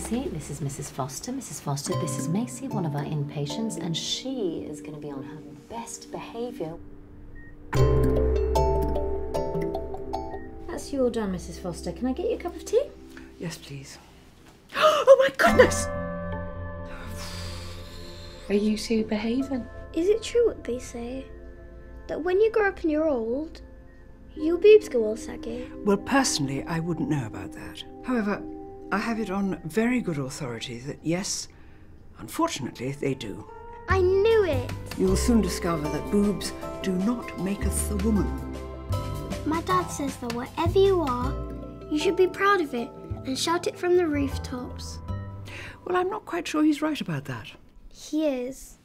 Maisy, this is Mrs Foster. Mrs Foster, this is Maisy, one of our inpatients, and she is going to be on her best behaviour. That's you all done, Mrs Foster. Can I get you a cup of tea? Yes, please. Oh my goodness! Are you two behaving? Is it true what they say? That when you grow up and you're old, your boobs go all saggy? Well, personally, I wouldn't know about that. However, I have it on very good authority that yes, unfortunately, they do. I knew it! You'll soon discover that boobs do not maketh a woman. My dad says that whatever you are, you should be proud of it and shout it from the rooftops. Well, I'm not quite sure he's right about that. He is.